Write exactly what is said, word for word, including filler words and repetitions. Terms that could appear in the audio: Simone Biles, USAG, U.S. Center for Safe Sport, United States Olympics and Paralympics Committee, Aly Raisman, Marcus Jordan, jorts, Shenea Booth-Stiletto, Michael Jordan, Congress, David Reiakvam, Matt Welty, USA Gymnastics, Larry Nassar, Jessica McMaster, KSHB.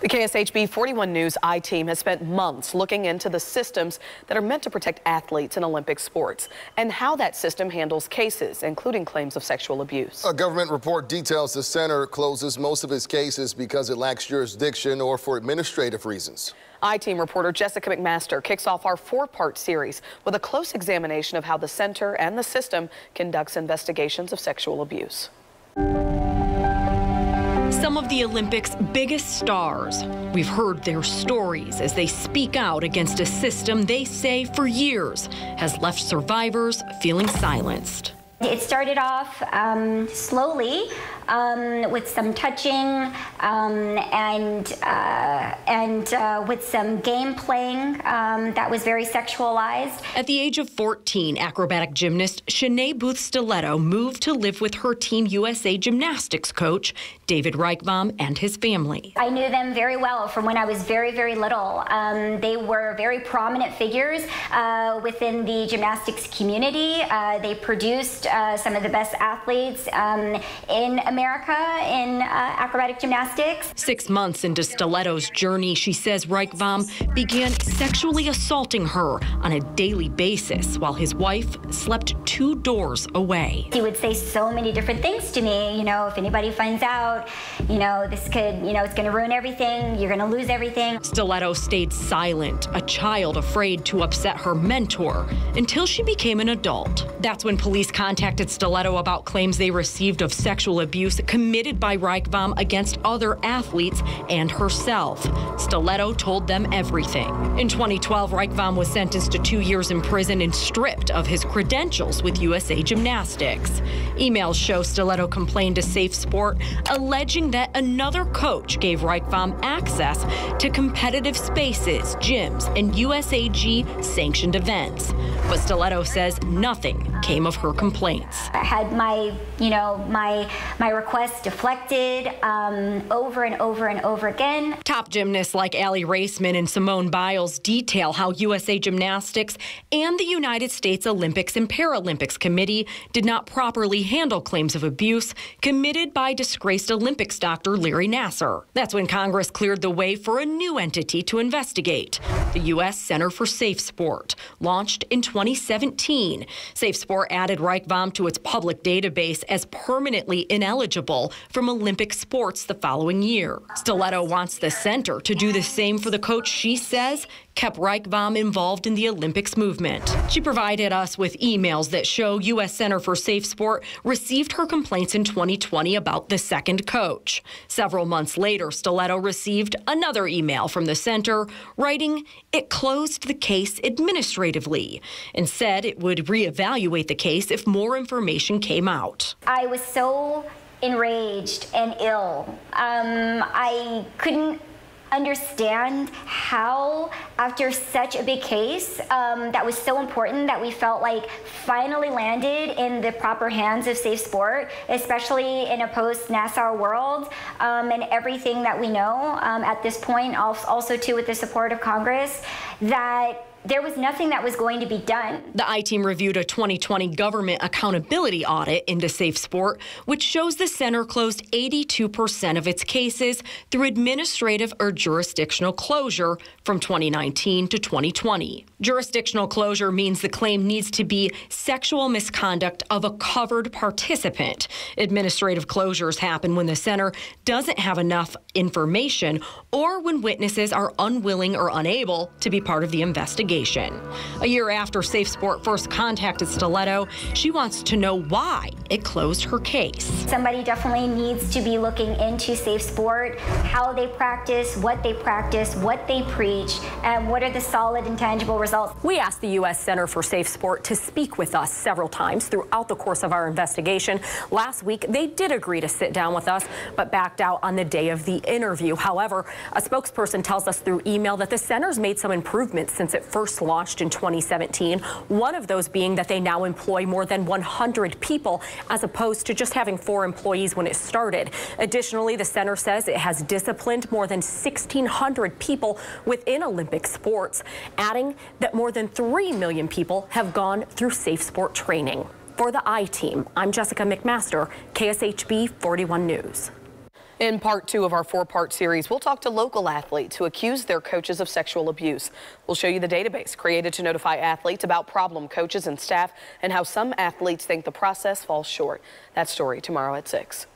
The K S H B forty-one News I-Team has spent months looking into the systems that are meant to protect athletes in Olympic sports and how that system handles cases, including claims of sexual abuse. A government report details the center closes most of its cases because it lacks jurisdiction or for administrative reasons. I-Team reporter Jessica McMaster kicks off our four-part series with a close examination of how the center and the system conducts investigations of sexual abuse. Some of the Olympics' biggest stars. We've heard their stories as they speak out against a system they say for years has left survivors feeling silenced. It started off um, slowly um, with some touching um, and uh, and uh, with some game playing um, that was very sexualized. At the age of fourteen, acrobatic gymnast Shenea Booth-Stiletto moved to live with her Team U S A Gymnastics coach, David Reiakvam, and his family. I knew them very well from when I was very, very little. Um, they were very prominent figures uh, within the gymnastics community. Uh, they produced Uh, some of the best athletes um, in America in uh, acrobatic gymnastics. Six months into Stiletto's journey, she says Reiakvam began sexually assaulting her on a daily basis while his wife slept two doors away. He would say so many different things to me, you know, if anybody finds out, you know, this could, you know, it's going to ruin everything, you're going to lose everything. Stiletto stayed silent, a child afraid to upset her mentor, until she became an adult. That's when police contacted contacted Stiletto about claims they received of sexual abuse committed by Reiakvam against other athletes and herself. Stiletto told them everything. In twenty twelve, Reiakvam was sentenced to two years in prison and stripped of his credentials with U S A Gymnastics. Emails show Stiletto complained to Safe Sport, alleging that another coach gave Reiakvam access to competitive spaces, gyms, and U S A G-sanctioned events. But Stiletto says nothing came of her complaint. I had my, you know, my my requests deflected um, over and over and over again. Top gymnasts like Aly Raisman and Simone Biles detail how U S A Gymnastics and the United States Olympics and Paralympics Committee did not properly handle claims of abuse committed by disgraced Olympics doctor Larry Nassar. That's when Congress cleared the way for a new entity to investigate. The U S Center for Safe Sport, launched in twenty seventeen. Safe Sport added Reiakvam to its public database as permanently ineligible from Olympic sports the following year. Stiletto wants the center to do the same for the coach she says kept Reiakvam involved in the Olympics movement. She provided us with emails that show U S Center for Safe Sport received her complaints in twenty twenty about the second coach. Several months later, Stiletto received another email from the center writing it closed the case administratively and said it would reevaluate the case if more information came out. I was so enraged and ill. Um, I couldn't understand how, after such a big case um, that was so important that we felt like finally landed in the proper hands of Safe Sport, especially in a post-Nassar world, um, and everything that we know um, at this point, also too with the support of Congress, that there was nothing that was going to be done. The I-Team reviewed a twenty twenty government accountability audit into Safe Sport, which shows the center closed eighty-two percent of its cases through administrative or jurisdictional closure from twenty nineteen to twenty twenty. Jurisdictional closure means the claim needs to be sexual misconduct of a covered participant. Administrative closures happen when the center doesn't have enough information or when witnesses are unwilling or unable to be part of the investigation. A year after Safe Sport first contacted Stiletto, she wants to know why it closed her case. Somebody definitely needs to be looking into Safe Sport, how they practice, what they practice, what they preach, and what are the solid and tangible results. We asked the U S Center for Safe Sport to speak with us several times throughout the course of our investigation. Last week, they did agree to sit down with us, but backed out on the day of the interview. However, a spokesperson tells us through email that the center's made some improvements since it first First launched in twenty seventeen, one of those being that they now employ more than one hundred people as opposed to just having four employees when it started. Additionally, the center says it has disciplined more than sixteen hundred people within Olympic sports, adding that more than three million people have gone through Safe Sport training. For the I-Team, I'm Jessica McMaster, K S H B forty-one News. In part two of our four-part series, we'll talk to local athletes who accuse their coaches of sexual abuse. We'll show you the database created to notify athletes about problem coaches and staff and how some athletes think the process falls short. That story tomorrow at six.